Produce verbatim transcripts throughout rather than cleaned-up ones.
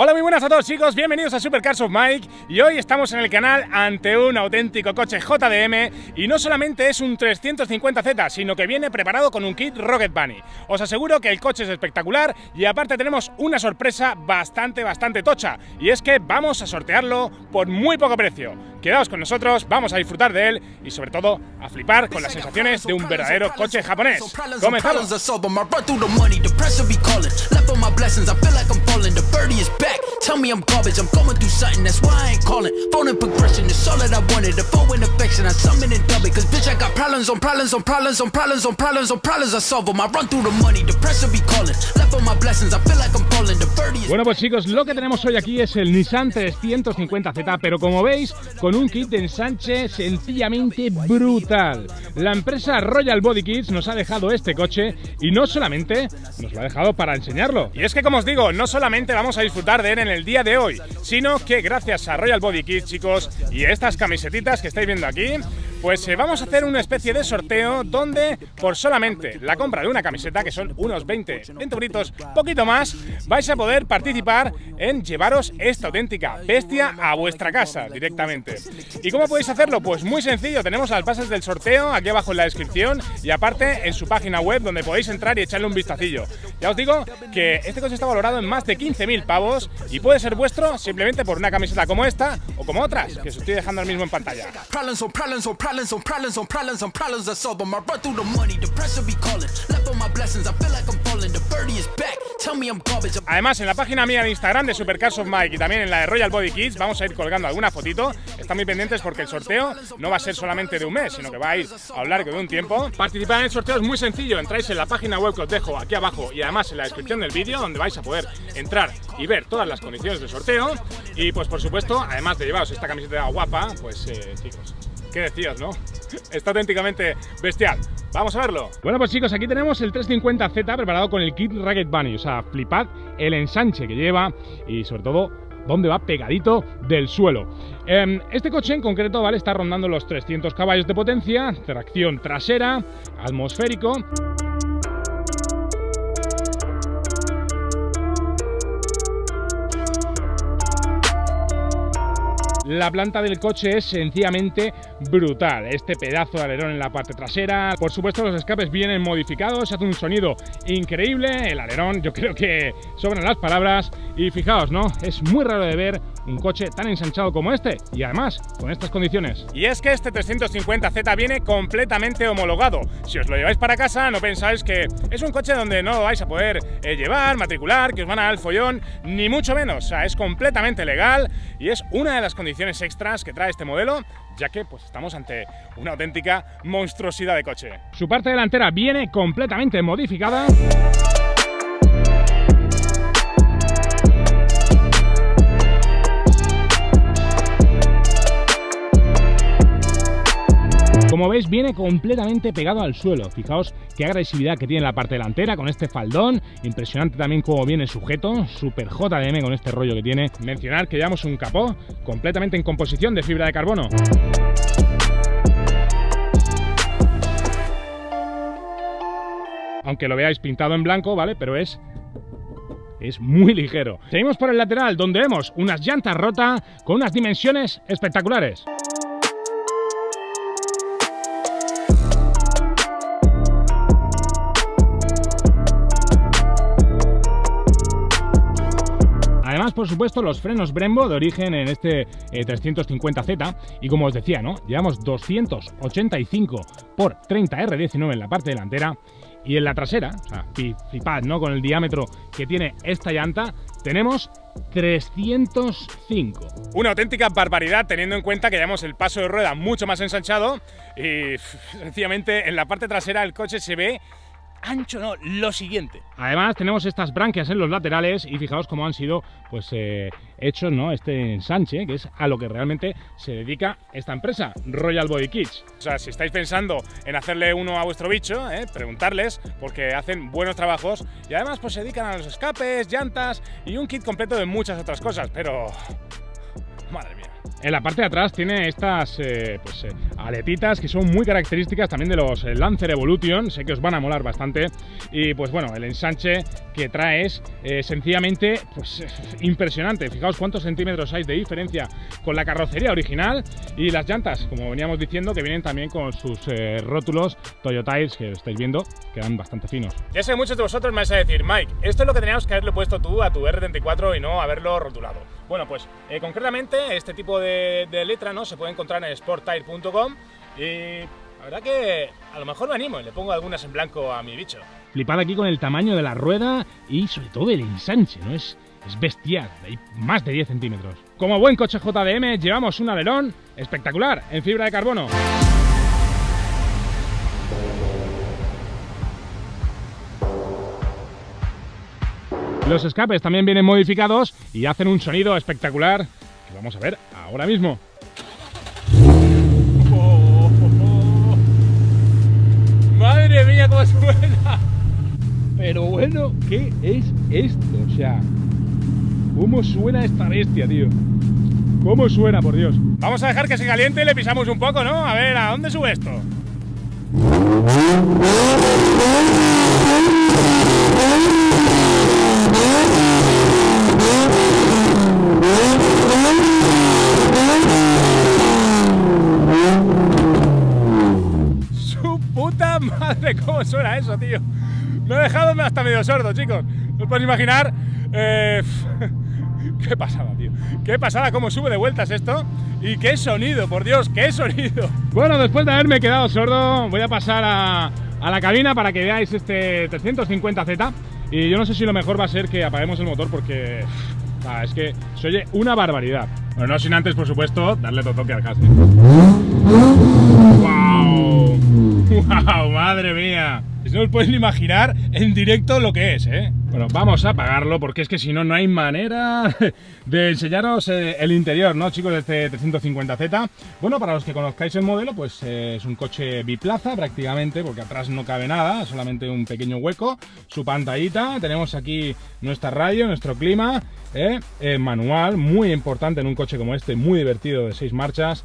Hola, muy buenas a todos, chicos, bienvenidos a Supercars of Mike. Y hoy estamos en el canal ante un auténtico coche J D M. Y no solamente es un trescientos cincuenta Z, sino que viene preparado con un kit Rocket Bunny. Os aseguro que el coche es espectacular. Y aparte tenemos una sorpresa bastante, bastante tocha. Y es que vamos a sortearlo por muy poco precio. Quedaos con nosotros, vamos a disfrutar de él. Y sobre todo a flipar con las sensaciones de un verdadero coche japonés. ¡Comenzamos! Tell me I'm garbage, I'm going through something, that's why I ain't calling. Phone and progression, it's all that I wanted. The phone and affection, I summon and dub it. Cause bitch, I got problems on problems on problems on problems on problems on problems. I solve them, I run through the money, the pressure be calling. Left on my blessings, I feel like I'm falling. The birdie is... Bueno, pues chicos, lo que tenemos hoy aquí es el Nissan trescientos cincuenta Z, pero como veis, con un kit de ensanche sencillamente brutal. La empresa Royal Body Kits nos ha dejado este coche y no solamente nos lo ha dejado para enseñarlo. Y es que, como os digo, no solamente vamos a disfrutar de él en el día de hoy, sino que gracias a Royal Body Kits, chicos, y estas camisetitas que estáis viendo aquí, pues eh, vamos a hacer una especie de sorteo donde por solamente la compra de una camiseta, que son unos veinte, veinte euritos, poquito más, vais a poder participar en llevaros esta auténtica bestia a vuestra casa directamente. ¿Y cómo podéis hacerlo? Pues muy sencillo, tenemos las bases del sorteo aquí abajo en la descripción y aparte en su página web donde podéis entrar y echarle un vistacillo. Ya os digo que este coche está valorado en más de quince mil pavos y puede ser vuestro simplemente por una camiseta como esta o como otras, que os estoy dejando ahora mismo en pantalla. Además, en la página mía de Instagram de Supercars of Mike y también en la de Royal Body Kits vamos a ir colgando alguna fotito. Están muy pendientes porque el sorteo no va a ser solamente de un mes, sino que va a ir a lo largo de un tiempo. Participar en el sorteo es muy sencillo. Entráis en la página web que os dejo aquí abajo y además en la descripción del vídeo, donde vais a poder entrar y ver todas las condiciones del sorteo. Y pues por supuesto, además de llevaros esta camiseta guapa, pues eh, chicos, qué decíos, ¿no? Está auténticamente bestial. Vamos a verlo. Bueno, pues chicos, aquí tenemos el trescientos cincuenta Z preparado con el kit Rocket Bunny. O sea, flipad el ensanche que lleva y sobre todo dónde va pegadito del suelo. Este coche en concreto, ¿vale? Está rondando los trescientos caballos de potencia, tracción trasera, atmosférico. La planta del coche es sencillamente brutal, este pedazo de alerón en la parte trasera. Por supuesto, los escapes vienen modificados, hace un sonido increíble, el alerón, yo creo que sobran las palabras. Y fijaos, ¿no? Es muy raro de ver un coche tan ensanchado como este, y además con estas condiciones. Y es que este trescientos cincuenta Z viene completamente homologado. Si os lo lleváis para casa, no pensáis que es un coche donde no vais a poder eh, llevar, matricular, que os van a dar el follón, ni mucho menos. O sea, es completamente legal y es una de las condiciones extras que trae este modelo, ya que pues estamos ante una auténtica monstruosidad de coche. Su parte delantera viene completamente modificada. Como veis, viene completamente pegado al suelo. Fijaos qué agresividad que tiene la parte delantera con este faldón. Impresionante también cómo viene sujeto. Super J D M con este rollo que tiene. Mencionar que llevamos un capó completamente en composición de fibra de carbono. Aunque lo veáis pintado en blanco, ¿vale? Pero es... es muy ligero. Seguimos por el lateral, donde vemos unas llantas rotas con unas dimensiones espectaculares. Por supuesto, los frenos Brembo de origen en este eh, trescientos cincuenta Z, y como os decía, ¿no? Llevamos doscientos ochenta y cinco por treinta R diecinueve en la parte delantera y en la trasera, o sea, flipad, ¿no? Con el diámetro que tiene esta llanta, tenemos trescientos cinco. Una auténtica barbaridad teniendo en cuenta que llevamos el paso de rueda mucho más ensanchado y sencillamente en la parte trasera el coche se ve ancho, no, lo siguiente. Además tenemos estas branquias en los laterales y fijaos cómo han sido pues eh, hechos, ¿no? Este ensanche, que es a lo que realmente se dedica esta empresa, Royal Body Kits. O sea, si estáis pensando en hacerle uno a vuestro bicho, ¿eh? Preguntarles, porque hacen buenos trabajos y además pues se dedican a los escapes, llantas y un kit completo de muchas otras cosas, pero... madre mía. En la parte de atrás tiene estas eh, pues, eh, aletitas que son muy características también de los Lancer Evolution, sé que os van a molar bastante. Y pues bueno, el ensanche que trae es eh, sencillamente pues, eh, impresionante. Fijaos cuántos centímetros hay de diferencia con la carrocería original. Y las llantas, como veníamos diciendo, que vienen también con sus eh, rótulos Toyo Tires, que estáis viendo, quedan bastante finos. Ya sé, muchos de vosotros me vais a decir, Mike, esto es lo que teníamos que haberle puesto tú a tu R treinta y cuatro y no haberlo rotulado. Bueno, pues eh, concretamente este tipo de De, de letra, ¿no? Se puede encontrar en sport tire punto com y la verdad que a lo mejor me animo y le pongo algunas en blanco a mi bicho. Flipad aquí con el tamaño de la rueda y sobre todo el ensanche, ¿no? Es, es bestial, hay más de diez centímetros. Como buen coche J D M llevamos un alerón espectacular en fibra de carbono. Los escapes también vienen modificados y hacen un sonido espectacular. Vamos a ver ahora mismo. Oh, oh, oh, oh. Madre mía, cómo suena. Pero bueno, ¿qué es esto? O sea, ¿cómo suena esta bestia, tío? ¿Cómo suena, por Dios? Vamos a dejar que se caliente y le pisamos un poco, ¿no? A ver, ¿a dónde sube esto? Madre, cómo suena eso, tío. Me he dejado hasta medio sordo, chicos. No os podéis imaginar eh, qué pasada, tío. Qué pasada, cómo sube de vueltas esto. Y qué sonido, por Dios, qué sonido. Bueno, después de haberme quedado sordo, voy a pasar a, a la cabina para que veáis este trescientos cincuenta Z. Y yo no sé si lo mejor va a ser que apaguemos el motor porque ah, es que se oye una barbaridad. Bueno, no sin antes, por supuesto, darle otro toque al gas. ¡Wow! ¡Wow! ¡Madre mía! No os podéis imaginar en directo lo que es, ¿eh? Bueno, vamos a apagarlo porque es que si no, no hay manera de enseñaros el interior, ¿no, chicos? De este trescientos cincuenta Z. Bueno, para los que conozcáis el modelo, pues eh, es un coche biplaza prácticamente porque atrás no cabe nada, solamente un pequeño hueco. Su pantallita, tenemos aquí nuestra radio, nuestro clima, ¿eh? Eh, manual, muy importante en un coche como este, muy divertido, de seis marchas.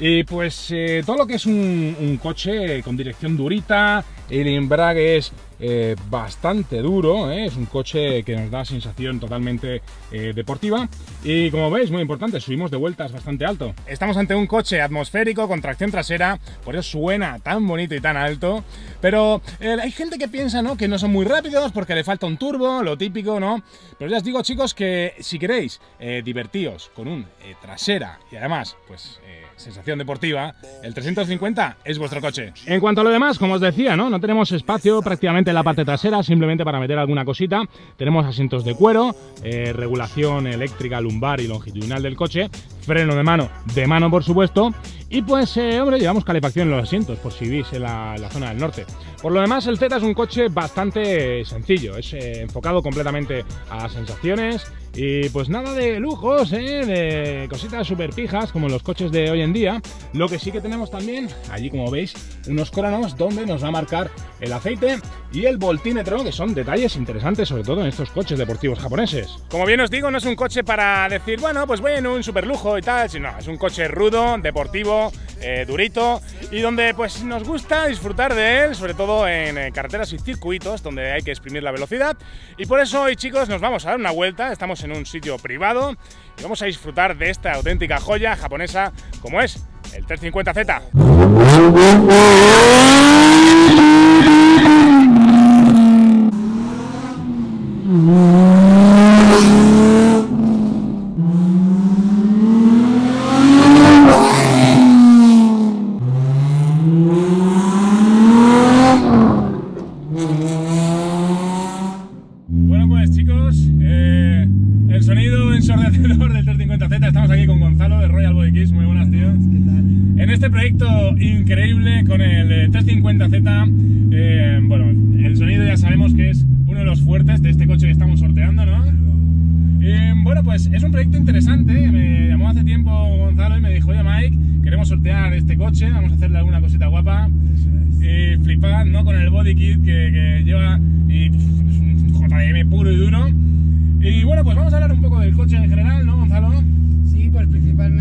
Y pues eh, todo lo que es un, un coche con dirección durita, el embrague es eh, bastante duro, ¿eh? Es un coche que nos da sensación totalmente eh, deportiva y como veis, muy importante, subimos de vueltas bastante alto. Estamos ante un coche atmosférico con tracción trasera, por eso suena tan bonito y tan alto, pero eh, hay gente que piensa, ¿no?, que no son muy rápidos porque le falta un turbo, lo típico, ¿no? Pero ya os digo, chicos, que si queréis eh, divertíos con un eh, trasera y además, pues... Eh, sensación deportiva, el trescientos cincuenta es vuestro coche. En cuanto a lo demás, como os decía, ¿no? No tenemos espacio prácticamente en la parte trasera, simplemente para meter alguna cosita. Tenemos asientos de cuero, eh, regulación eléctrica lumbar y longitudinal del coche, freno de mano, de mano por supuesto. Y pues, eh, hombre, llevamos calefacción en los asientos, por si vivís en la, en la zona del norte. Por lo demás, el Z es un coche bastante sencillo, es eh, enfocado completamente a las sensaciones. Y pues nada de lujos, ¿eh? De cositas súper pijas como los coches de hoy en día. Lo que sí que tenemos también, allí como veis, unos coranos donde nos va a marcar el aceite y el voltímetro, que son detalles interesantes, sobre todo en estos coches deportivos japoneses. Como bien os digo, no es un coche para decir, bueno, pues voy en un super lujo y tal, sino es un coche rudo, deportivo, eh, durito, y donde pues nos gusta disfrutar de él, sobre todo en eh, carreteras y circuitos, donde hay que exprimir la velocidad. Y por eso hoy, chicos, nos vamos a dar una vuelta, estamos en un sitio privado y vamos a disfrutar de esta auténtica joya japonesa como es el trescientos cincuenta Z. Bueno, pues chicos, eh, el sonido ensordecedor del trescientos cincuenta Z, estamos aquí con Gonzalo de Royal Body Kits. Muy buenas, tío. ¿Qué tal? En este proyecto increíble con el trescientos cincuenta Z, eh, bueno, el sonido ya sabemos que es uno de los fuertes de este coche que estamos sorteando, ¿no? Eh, bueno, pues es un proyecto interesante. Me llamó hace tiempo Gonzalo y me dijo, oye Mike, queremos sortear este coche, vamos a hacerle alguna cosita guapa. Eso es. Y flipad, ¿no?, con el body kit que, que lleva y J D M puro y duro. Y bueno, pues vamos a hablar un poco del coche en general, ¿no, Gonzalo? Sí, pues principalmente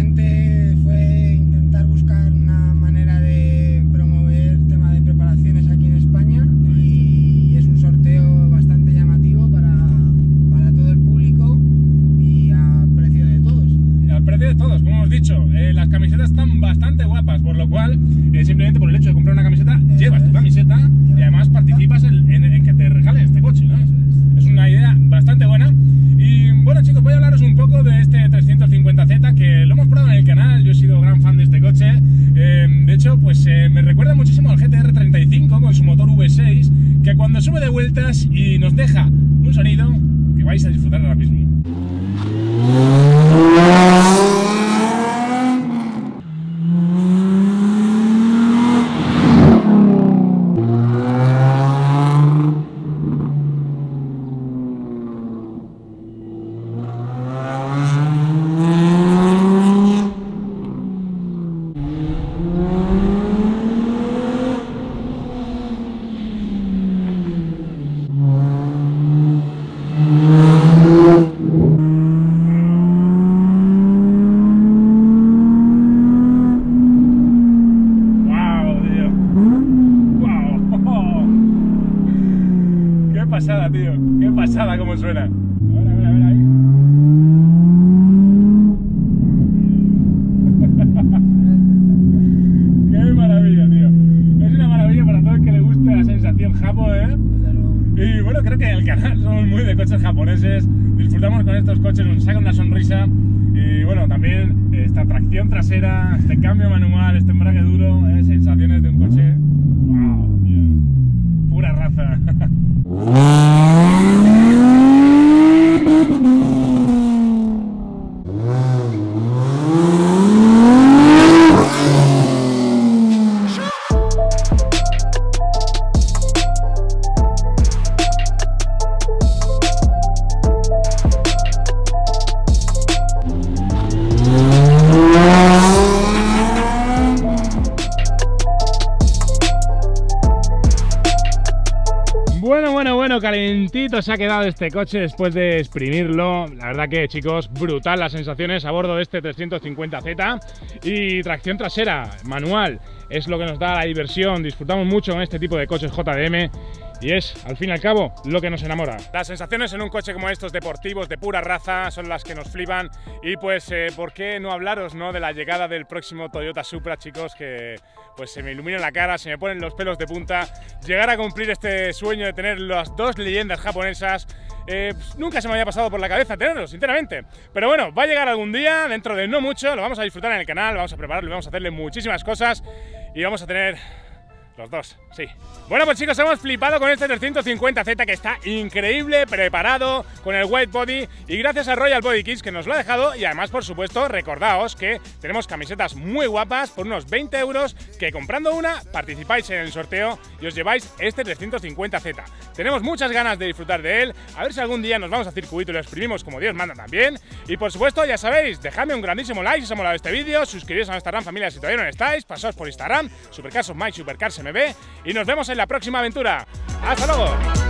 dicho, eh, las camisetas están bastante guapas, por lo cual eh, simplemente por el hecho de comprar una camiseta, eso llevas es. tu camiseta y además participas en, en, en que te regalen este coche, ¿no? Es. es una idea bastante buena. Y bueno, chicos, voy a hablaros un poco de este trescientos cincuenta Z, que lo hemos probado en el canal. Yo he sido gran fan de este coche, eh, de hecho pues eh, me recuerda muchísimo al G T R treinta y cinco con su motor V seis, que cuando sube de vueltas y nos deja un sonido que vais a disfrutar ahora mismo. Suena. A ver, a ver, a ver ahí. Qué maravilla, tío. Es una maravilla para todos que les guste la sensación japo, ¿eh? Y bueno, creo que en el canal somos muy de coches japoneses. Disfrutamos con estos coches, nos saca una sonrisa. Y bueno, también esta tracción trasera, este cambio manual, este embrague duro, ¿eh? Sensaciones de un coche. ¡Wow, tío! Pura raza. Calentito se ha quedado este coche después de exprimirlo. La verdad que, chicos, brutal las sensaciones a bordo de este trescientos cincuenta Z. Y tracción trasera, manual, es lo que nos da la diversión. Disfrutamos mucho en este tipo de coches J D M y es, al fin y al cabo, lo que nos enamora. Las sensaciones en un coche como estos, deportivos, de pura raza, son las que nos flipan. Y pues, eh, ¿por qué no hablaros, no, de la llegada del próximo Toyota Supra, chicos? Que pues se me ilumina la cara, se me ponen los pelos de punta. Llegar a cumplir este sueño de tener las dos leyendas japonesas, eh, pues, nunca se me había pasado por la cabeza tenerlo, sinceramente. Pero bueno, va a llegar algún día, dentro de no mucho, lo vamos a disfrutar en el canal, lo vamos a prepararlo, vamos a hacerle muchísimas cosas y vamos a tener... los dos, sí. Bueno, pues chicos, hemos flipado con este trescientos cincuenta Z, que está increíble, preparado, con el white body, y gracias a Royal Body Kits, que nos lo ha dejado. Y además, por supuesto, recordaos que tenemos camisetas muy guapas por unos veinte euros, que comprando una participáis en el sorteo y os lleváis este trescientos cincuenta Z. Tenemos muchas ganas de disfrutar de él, a ver si algún día nos vamos a circuito y lo exprimimos como Dios manda también. Y por supuesto, ya sabéis, dejadme un grandísimo like si os ha molado este vídeo, suscribíos a nuestra gran familia si todavía no estáis, pasaos por Instagram, Supercars of Mike, Supercars M B, y nos vemos en la próxima aventura. ¡Hasta luego!